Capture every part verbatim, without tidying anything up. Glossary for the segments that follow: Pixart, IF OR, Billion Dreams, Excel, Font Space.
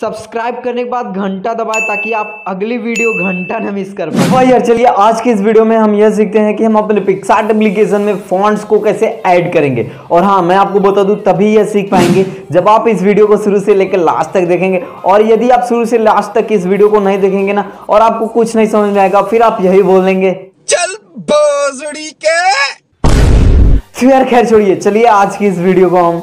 Subscribe करने के बाद घंटा दबाएं ताकि आप अगली वीडियो घंटा न मिस कर पाए। भाई यार चलिए आज की इस वीडियो में हम यह सीखते हैं कि हम अपने पिक्सार्ट एप्लीकेशन में फॉन्ट्स को कैसे ऐड करेंगे। और हाँ मैं आपको बता दूं तभी यह सीख पाएंगे जब आप इस वीडियो को शुरू से लेकर लास्ट तक देखेंगे। और यदि आप शुरू से लास्ट तक इस वीडियो को नहीं देखेंगे ना और आपको कुछ नहीं समझ में आएगा फिर आप यही बोलेंगे चल बांसुरी के। यार खैर छोड़िए चलिए आज की इस वीडियो को हम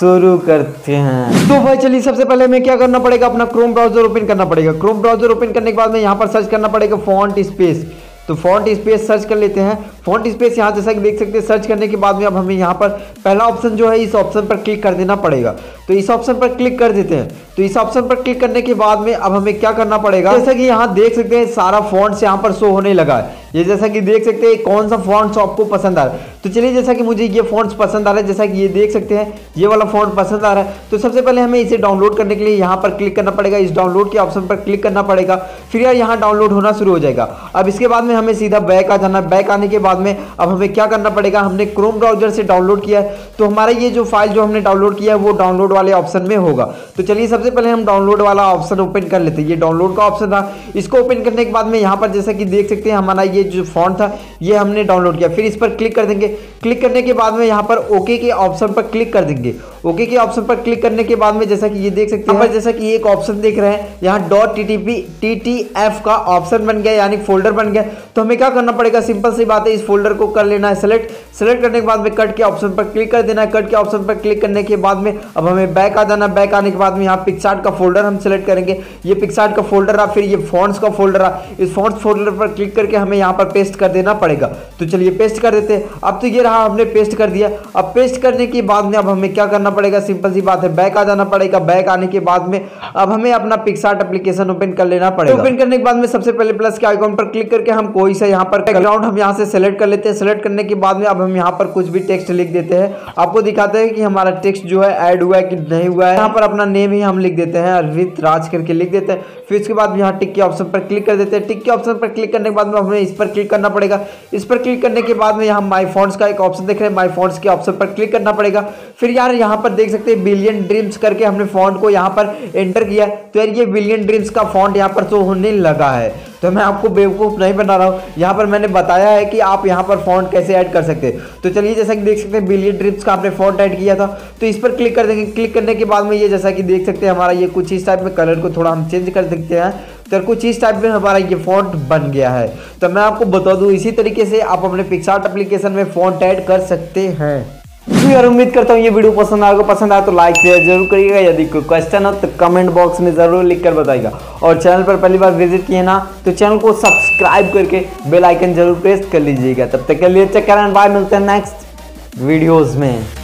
शुरू करते हैं। तो भाई चलिए सबसे पहले हमें क्या करना पड़ेगा, अपना क्रोम ब्राउजर ओपन करना पड़ेगा। क्रोम ब्राउजर ओपन करने के बाद में यहाँ पर सर्च करना पड़ेगा फॉन्ट स्पेस। तो फॉन्ट स्पेस सर्च कर लेते हैं। फॉन्ट स्पेस यहाँ जैसा कि देख सकते हैं सर्च करने के बाद में अब हमें यहाँ पर पहला ऑप्शन जो है इस ऑप्शन पर क्लिक कर देना पड़ेगा। तो इस ऑप्शन पर क्लिक कर देते हैं। तो इस ऑप्शन पर क्लिक करने के बाद में अब हमें क्या करना पड़ेगा, जैसा कि यहाँ देख सकते हैं सारा फॉन्ट्स यहाँ पर शो होने लगा है। ये जैसा कि देख सकते हैं कौन सा फॉन्ट्स आपको पसंद आ रहा है। तो चलिए जैसा कि मुझे ये फॉन्ट्स पसंद आ रहा है, जैसा कि ये देख सकते हैं ये वाला फॉन्ट पसंद आ रहा है। तो सबसे पहले हमें इसे डाउनलोड करने के लिए यहाँ पर क्लिक करना पड़ेगा, इस डाउनलोड के ऑप्शन पर क्लिक करना पड़ेगा। फिर यार यहाँ डाउनलोड होना शुरू हो जाएगा। अब इसके बाद में हमें सीधा बैक आ जाना। बैक आने के बाद में अब हमें क्या करना पड़ेगा, हमने क्रोम ब्राउजर से डाउनलोड किया है तो हमारा ये जो फाइल जो हमने डाउनलोड किया है वो डाउनलोड वाले ऑप्शन में होगा। तो चलिए सबसे पहले हम डाउनलोड वाला ऑप्शन ओपन कर लेते हैं। ये डाउनलोड का ऑप्शन था, इसको ओपन करने के बाद में यहाँ पर जैसा कि देख सकते हैं हमारा ये जो फॉन्ट था ये हमने डाउनलोड किया। फिर इस पर क्लिक कर देंगे। क्लिक करने के बाद में यहाँ पर ओके के ऑप्शन पर क्लिक कर देंगे। ओके के ऑप्शन पर क्लिक करने के बाद में जैसा कि ये देख सकते हैं, जैसा कि एक ऑप्शन देख रहे हैं यहाँ डॉट टीटीपी टीटीएफ का ऑप्शन बन गया यानी फोल्डर बन गया। तो हमें क्या करना पड़ेगा, सिंपल सी बात है इस फोल्डर को कर लेना है सेलेक्ट। सेलेक्ट करने के बाद में कट के ऑप्शन पर क्लिक कर देना है। कट के ऑप्शन पर क्लिक करने के बाद में अब हमें बैक आ जाना। बैक आने के बाद में यहाँ पिक्सार्ट का फोल्डर हम सेलेक्ट करेंगे। ये पिक्सार्ट का फोल्डर रहा, फिर ये फॉन्ट्स का फोल्डर रहा। इस फॉन्ट्स फोल्डर पर क्लिक करके हमें यहाँ पर पेस्ट कर देना पड़ेगा। तो चलिए पेस्ट कर देते हैं। अब तो ये रहा, हमने पेस्ट कर दिया। अब पेस्ट करने के बाद में अब हमें क्या करना पड़ेगा, सिंपल सी बात है बैक आ जाना पड़ेगा। बैक आने के बाद में अब हमें अपना पिक्सार्ट एप्लीकेशन ओपन कर लेना पड़ेगा। ओपन करने के बाद में सबसे पहले प्लस के आइकॉन पर क्लिक करके हम कोई सा यहाँ पर बैकग्राउंड हम यहाँ से सेलेक्ट कर लेते हैं। सेलेक्ट करने के बाद में अब हम यहाँ पर कुछ भी टेक्स्ट लिख देते हैं। आपको दिखाते हैं कि हमारा टेक्स्ट जो है ऐड हुआ है कि नहीं हुआ है। यहाँ पर अपना नेम ही हम लिख देते हैं, अरविंद राज करके लिख देते हैं। फिर उसके बाद यहाँ टिक के ऑप्शन पर क्लिक कर देते हैं। टिक के ऑप्शन पर क्लिक करने के बाद में हमें इस पर क्लिक करना पड़ेगा। इस पर क्लिक करने के बाद में यहाँ माय फॉन्ट्स का एक ऑप्शन देख रहे हैं, माय फॉन्ट्स के ऑप्शन पर क्लिक करना पड़ेगा। फिर यार यहाँ पर देख सकते हैं बिलियन ड्रीम्स करके हमने फॉन्ट को यहाँ पर एंटर किया। तो यार ये बिलियन ड्रीम्स का फॉन्ट यहाँ पर शो होने लगा है। तो मैं आपको बेवकूफ़ नहीं बना रहा हूँ, यहाँ पर मैंने बताया है कि आप यहाँ पर फॉन्ट कैसे ऐड कर सकते हैं। तो चलिए जैसा कि देख सकते हैं बिलियन ड्रीम्स का आपने फॉन्ट ऐड किया था तो इस पर क्लिक कर देंगे। क्लिक करने के बाद में ये जैसा कि देख सकते हैं हमारा ये कुछ इस टाइप में कलर को थोड़ा हम चेंज कर सकते हैं। तो कुछ इस टाइप में हमारा ये फॉन्ट बन गया है। तो मैं आपको बता दूँ इसी तरीके से आप अपने पिक्सार्ट एप्लीकेशन में फॉन्ट ऐड कर सकते हैं। तो यार उम्मीद करता हूँ ये वीडियो पसंद आएगा। पसंद आए तो लाइक शेयर जरूर करिएगा। यदि कोई क्वेश्चन हो तो कमेंट बॉक्स में ज़रूर लिखकर बताइएगा। और चैनल पर पहली बार विजिट किए ना तो चैनल को सब्सक्राइब करके बेल आइकन जरूर प्रेस कर लीजिएगा। तब तक के लिए चेक करें, बाय, मिलते हैं नेक्स्ट वीडियोज़ में।